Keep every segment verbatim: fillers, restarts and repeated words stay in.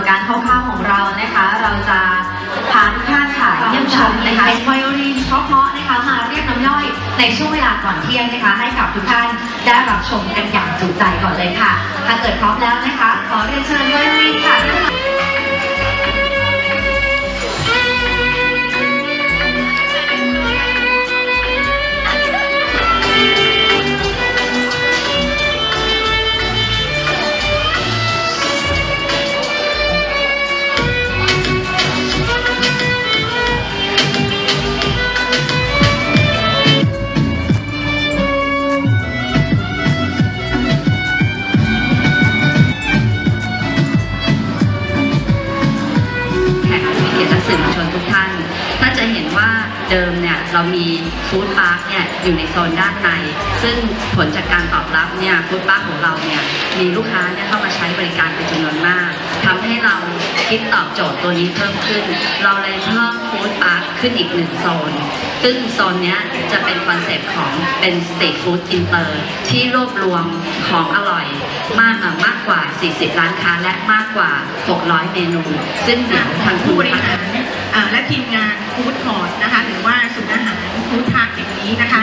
ดการคร่าวๆของเรานะคะเราจะพาทุกท่านค่ะเยี่ยมชมนะคะไวโอลินเพราะๆนะคะมาเรียกน้ำย่อยในช่วงเวลาก่อนเที่ยงนะคะให้กับทุกท่านได้รับชมกันอย่างจุใจก่อนเลยค่ะถ้าเกิดพร้อมแล้วนะคะขอเรียนเชิญไวโอลินค่ะเดิมเนี่ยเรามีฟู้ดพาร์คเนี่ยอยู่ในโซนด้านในซึ่งผลจากการตอบรับเนี่ยฟู้ดพาร์คของเราเนี่ยมีลูกค้าเนี่ยเข้ามาใช้บริการเป็นจำนวนมากทำให้เราคิดตอบโจทย์ตัวนี้เพิ่มขึ้นเราเลยเพิ่มฟู้ดพาร์คขึ้นอีกหนึ่งโซนซึ่งโซนนี้จะเป็นคอนเซ็ปต์ของเป็นสตรีทฟู้ดอินเตอร์ที่รวบรวมของอร่อยมากมากกว่าสี่สิบร้านค้าและมากกว่าหกร้อยเมนูซึ่งเดี๋ยวทางผู้บริหารและทีมงานฟู้ดคอร์ทนะคะหรือว่าศูนย์อาหารฟู้ดพาร์คอย่างนี้นะคะ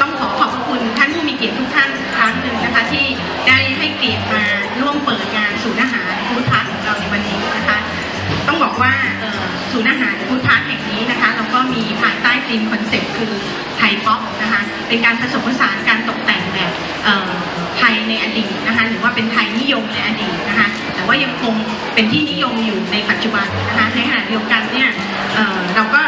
ต้องขอขอบคุณท่านผู้มีเกียรติทุกท่านครั้งหนึ่งนะคะที่ได้ให้เกียรติมาร่วมเปิดงานศูนย์อาหารฟู้ดพาร์คของเราในวันนี้นะคะต้องบอกว่าศูนย์อาหารฟู้ดพาร์คแห่งนี้นะคะเราก็มีภายใต้ธีมคอนเซ็ปต์คือไทยป๊อปนะคะเป็นการผสมผสานการตกแต่งแบบไทยในอดีตนะคะหรือว่าเป็นไทยนิยมในอดีตนะคะแต่ว่ายังคงเป็นที่นิยมอยู่ในปัจจุบันนะคะในขณะเดียวกันเนี่ยเราก็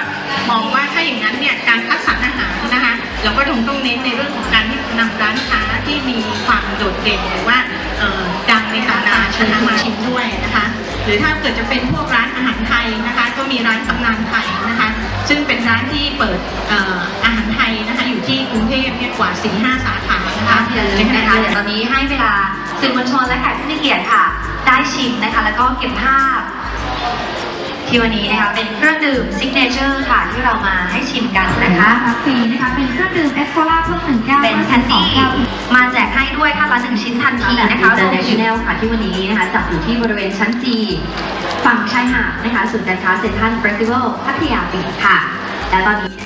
มองว่าถ้าอย่างนั้นเนี่ยการคัดสรรอาหารนะคะเราก็คงต้องเน้นในเรื่องของการที่นำร้านค้าที่มีความโดดเด่นหรือว่าดังในตลาดนะคะมาชิมด้วยนะคะหรือถ้าเกิดจะเป็นพวกร้านอาหารไทยนะคะก็มีร้านตำนานไทยนะคะซึ่งเป็นร้านที่เปิดอาหารไทยนะคะอยู่ที่กรุงเทพเนี่ยกว่า สี่ห้า สาขานะคะนะคะตอนนี้ให้เวลาสื่อมวลชนและแขกผู้มีเกียรติค่ะได้ชิมนะคะแล้วก็เก็บภาพที่วันนี้นะคะเป็นเครื่องดื่มซิกเนเจอร์ค่ะที่เรามาให้ชิมกันนะคะฟรีนะคะเป็นเครื่องดื่มเอสโซล่าเพิ่มหนึ่งแก้วเป็นแคนดี้มาแจกให้ด้วยค่ะละหนึ่งชิ้นทันทีนะคะโดยในแนวค่ะที่วันนี้นะคะจัดอยู่ที่บริเวณชั้น จี ฝั่งชายหาดนะคะศูนย์การค้าเซ็นทรัลเฟสติวัลพัทยาบีชค่ะและตอนนี้